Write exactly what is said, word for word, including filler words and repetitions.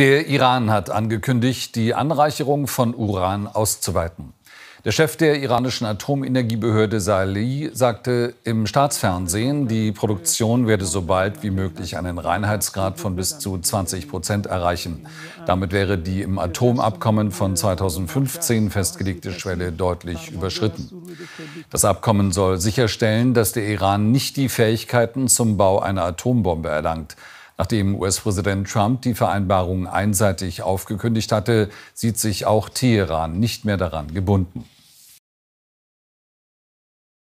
Der Iran hat angekündigt, die Anreicherung von Uran auszuweiten. Der Chef der iranischen Atomenergiebehörde Salehi sagte im Staatsfernsehen, die Produktion werde so bald wie möglich einen Reinheitsgrad von bis zu zwanzig Prozent erreichen. Damit wäre die im Atomabkommen von zweitausendfünfzehn festgelegte Schwelle deutlich überschritten. Das Abkommen soll sicherstellen, dass der Iran nicht die Fähigkeiten zum Bau einer Atombombe erlangt. Nachdem U S-Präsident Trump die Vereinbarung einseitig aufgekündigt hatte, sieht sich auch Teheran nicht mehr daran gebunden.